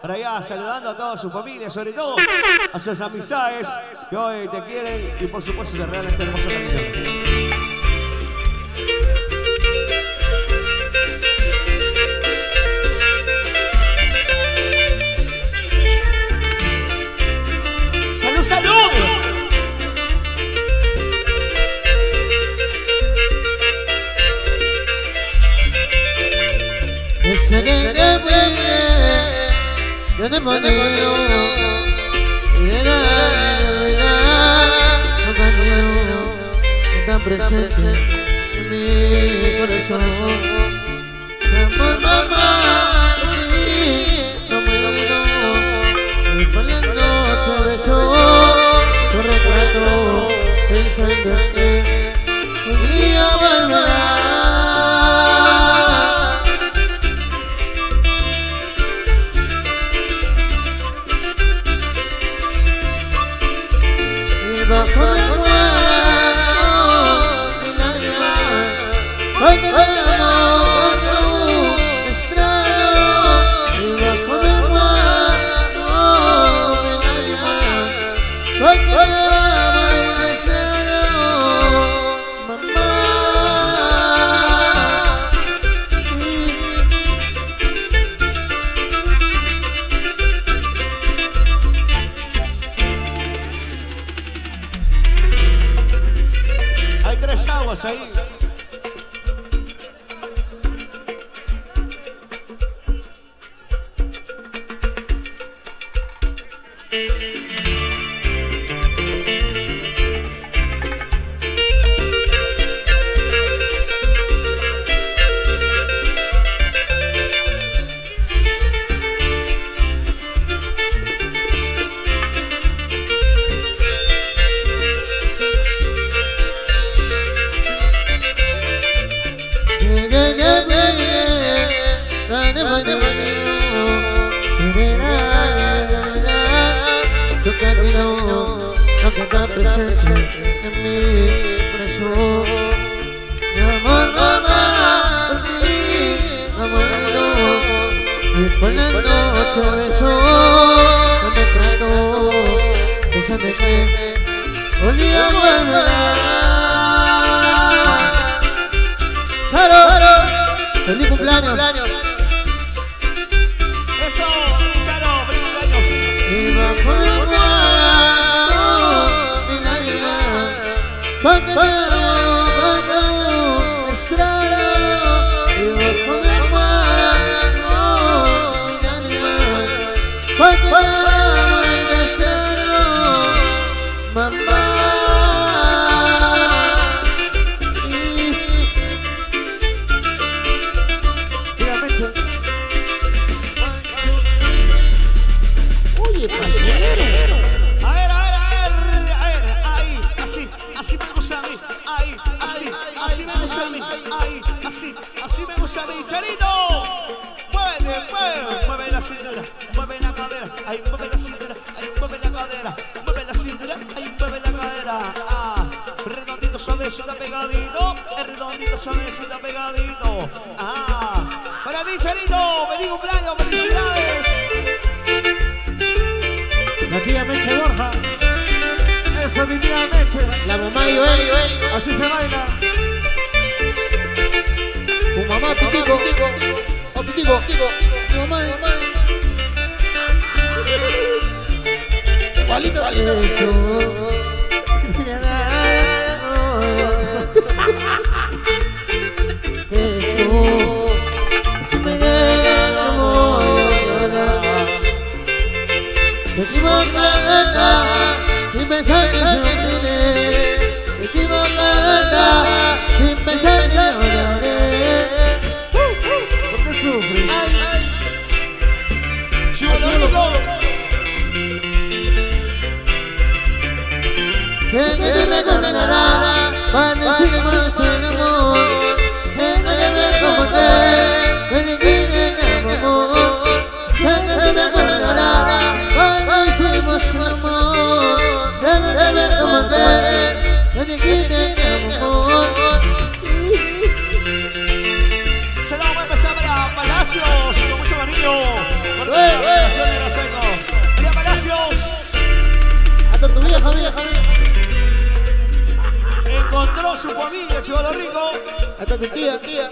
Por allá, saludando a toda su familia, sobre todo a sus amistades que hoy te quieren y por supuesto te regalan esta hermosa camiseta. En mi corazón, amor, mamá, no me lo digo. Por la noche beso tu retrato, pensando que un día volverá. Y bajo el Será un empezar para Palacios, con mucho cariño. ¡Mira Palacios! ¡A tu vieja, vieja, vieja! Encontró su familia, Chivalo Rico. ¡Hasta tu tía, tía!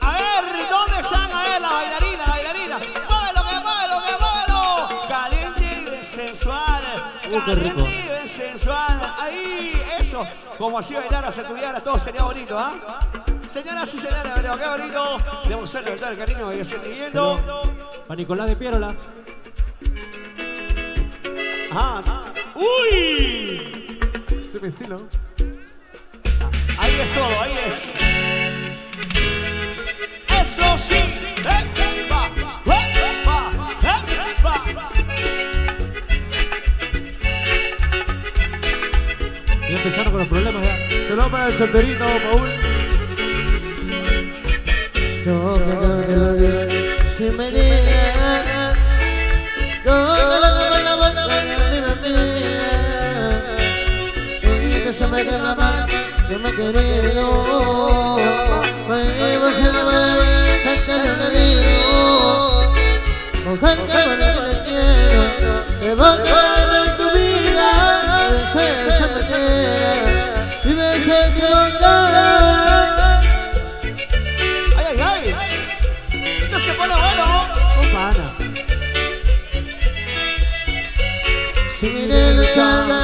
A ver, ¿dónde están? A ver, la bailarina, la bailarina. ¡Móvelo, que móvelo, que móvelo! Caliente y bien sensual. Caliente y bien sensual. Ahí, eso. Como así bailaras, estudiaras, todo sería bonito, ¿ah? Señoras y señores, qué bonito. Debemos ser de verdad el cariño que yo estoy viviendo. Para Nicolás de Piérola. Ajá. ¡Uy! Es un estilo. Ahí es todo, ahí es. Eso sí. Ya empezaron con los problemas ya. Saludos para el solterito, Paul. Si me digan, que se me queda más que me he querido, me iba a ser de la vida, tu vida, se se pone bueno, compadre. Seguiré luchando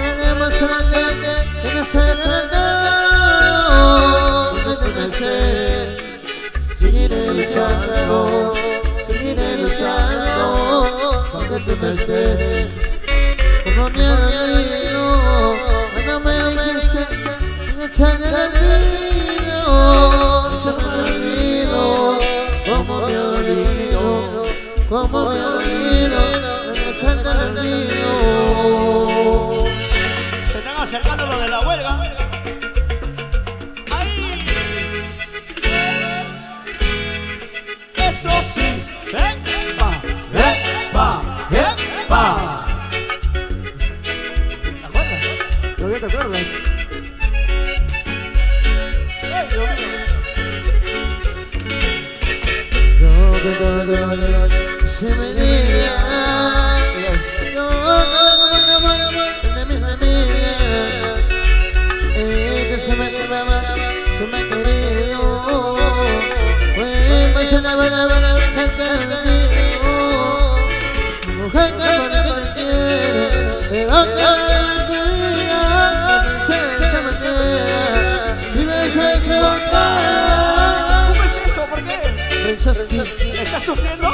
para demostrarse que no se salta, no te nace. Seguiré luchando para que tú me estés. Como mi amigo, no me olvides, no te olvido, no te olvido. Como me olvido, como me olvido, me echan dormido. Se están acercando los de la huelga. ¡Ay! Eso sí, ¡epa! ¡Epa! ¡Epa! ¿Te acuerdas? ¿Todavía te acuerdas? ¡Ay, Dios mío! Si me digas, yo de mi familia, que se me cerraba, que me querido, fue emocionada la chanta de mi mujer que me quiere, pero que la tuya se me cierra, y veces se volcará. ¿Cómo es eso? ¿Por qué? ¿Estás sufriendo?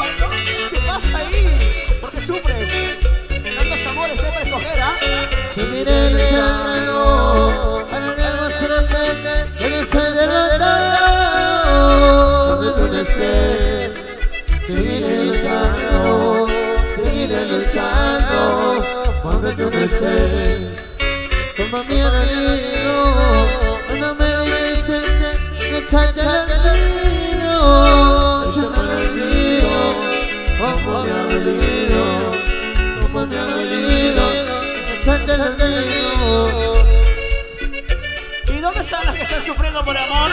¿Qué pasa ahí? ¿Por qué sufres? Tantos amores hay para escoger, ¿ah? Seguiré luchando para que los inocentes no se derrotan donde tú no estés. Seguiré luchando cuando tú no estés. Como mi amigo, no me dices que te como me ha dolido, como me ha dolido, echarte del nido. ¿Y dónde están las que están sufriendo por amor?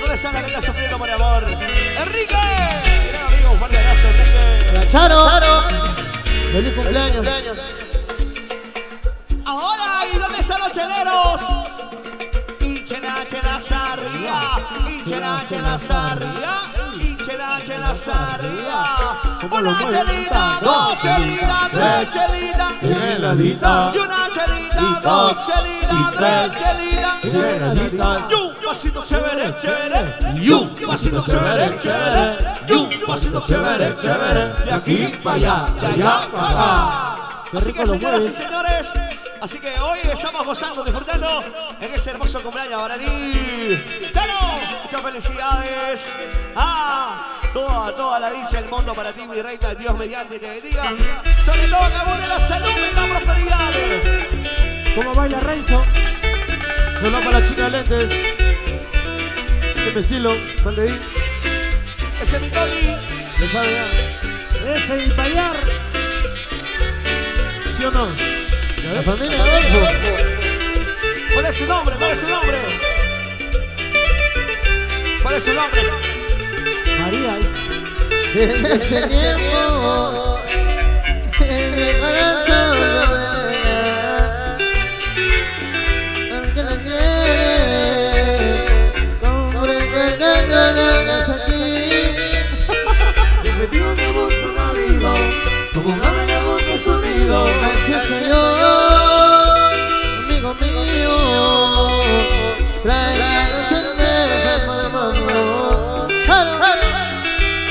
¿Dónde están las que están sufriendo por amor? ¡Enrique! Gran amigo, un fuerte abrazo, Enrique. ¡Hola, Charo! ¡Charo! ¡Feliz cumpleaños! ¡Ahora! ¿Y dónde están los cheleros? Y chela, chela, sarría. Y chela, chela, sarría. Chela sarría, una chelita, dos chelitas, tres chelitas, y una chelita, dos chelitas, tres chelitas, y un vasito chévere, chévere, y un vasito chévere, chévere, y un vasito chévere, chévere, de aquí para allá, de allá para acá. Así que señoras y señores, así que hoy estamos gozando, disfrutando en ese hermoso cumpleaños, Baradí. ¡Charo! Muchas felicidades. ¡Ah! Toda la dicha del mundo para ti, mi reina. Dios mediante te bendiga. Sobre todo que abunde la salud y la prosperidad. ¿Cómo baila Renzo? Solo para las chicas lentes. Ese estilo, sal de ahí. Ese mi Toli. Le sabe ya. Ese y bailar. ¿Sí o no? La familia Adolfo. ¿Cuál es su nombre? ¿Cuál es su nombre? ¿Cuál es su nombre? María. En ese tiempo, en mi corazón, porque lo quiere, como recuerdas aquí. Me dio mi voz con amigo, tú jugabas la voz con sonido. Gracias, Señor, amigo mío, tráiganos el cerro,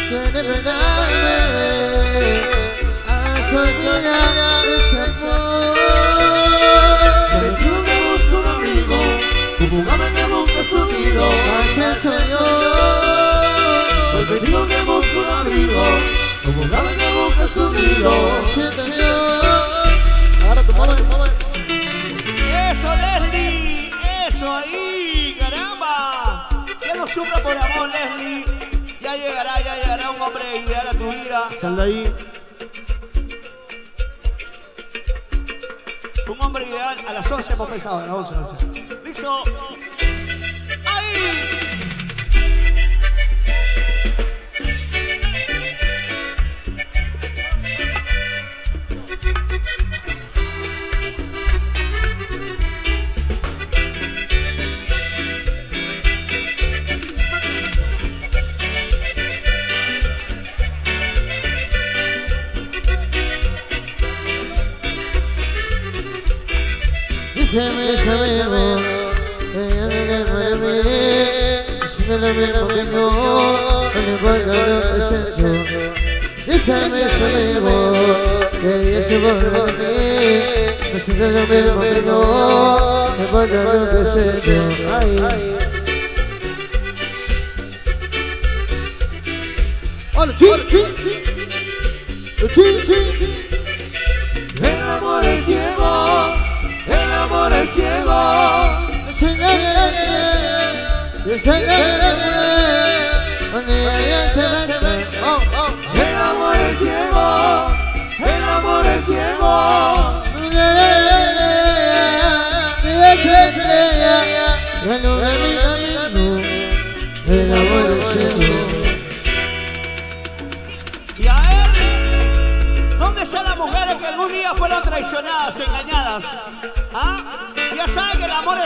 que de verdad a soñar el jugaba que busca sonido. Gracias, Señor. Hoy venimos que busca un abrigo. Jugaba que busca sonido. Gracias, Señor. Ahora tu mano. Eso, Leslie. Eso ahí, caramba. Que lo sufra por amor, Leslie. Ya llegará un hombre ideal a tu vida. Sal de ahí. Un hombre ideal a las 11 hemos pensado, a las 11. Mixo. ¡Ahí! Y a él, ¿dónde están las mujeres que algún día fueron traicionadas, engañadas? ¿Ah? Ya saben que el amor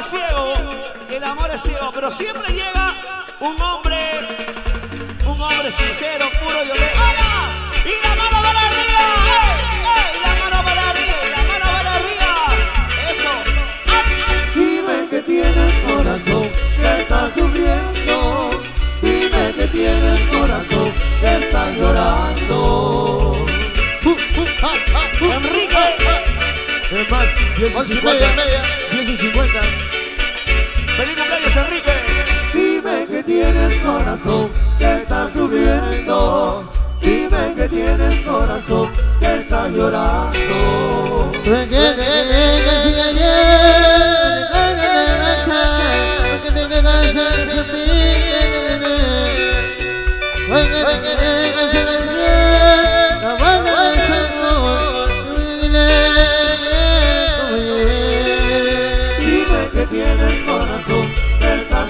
es ciego, pero siempre llega un hombre sincero, puro y honesto. ¡Hola! ¡Y la mano para arriba! ¡Ey! ¡La mano para arriba! ¡Eso! ¡Ay! Dime que tienes corazón, que estás sufriendo. Dime que tienes corazón, que estás llorando. ¡Enrique! Es más, 10:50. ¡Feliz cumpleaños, Enrique! Dime que tienes corazón, que estás sufriendo. Dime que tienes corazón, que estás llorando.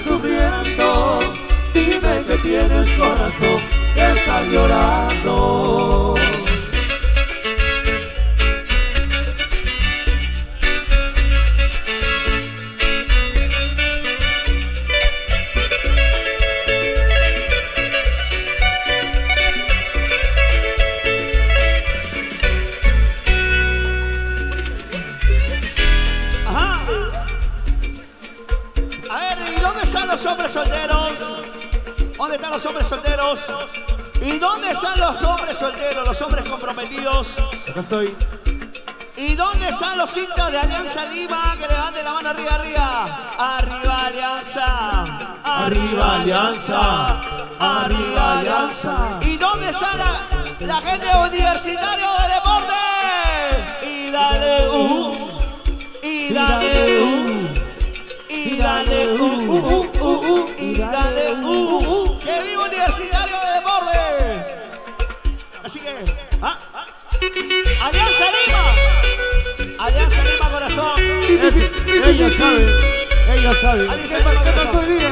Sufriendo, dime que tienes corazón, que estás llorando. ¿Y dónde están los hombres solteros, los hombres comprometidos? Acá estoy. ¿Y dónde están los hinchas de Alianza Lima? Que levanten la mano arriba. Arriba Alianza. Arriba Alianza. Arriba Alianza. ¿Y dónde está la gente universitaria de deporte? Y dale y dale y dale y dale ¡Que viva Universitario de Deporte! Así que, Alianza Lima, corazón. Ella sabe. ¿Qué pasó hoy día?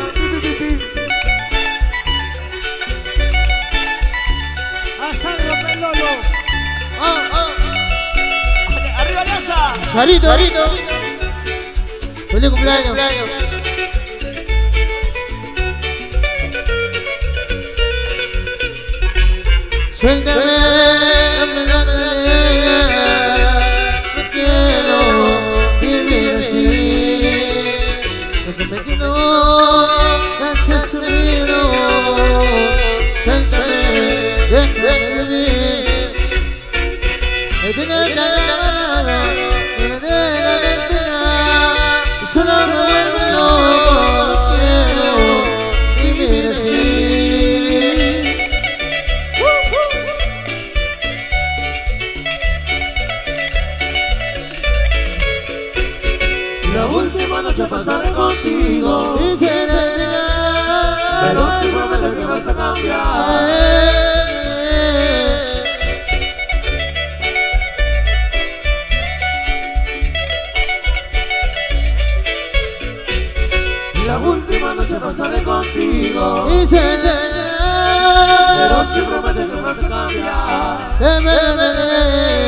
Piérola. Arriba Alianza. Charito, Charito. Feliz cumpleaños. Suéltame, no quiero vivir así. Porque me quito, canso sufrido. Suéltame, déjame vivir. Me tiene nada, me tiene nada. Y solo me loco, no quiero vivir así. Pasaré contigo, pero seguramente que vas a cambiar. La última noche pasaré contigo, pero seguramente que vas a cambiar.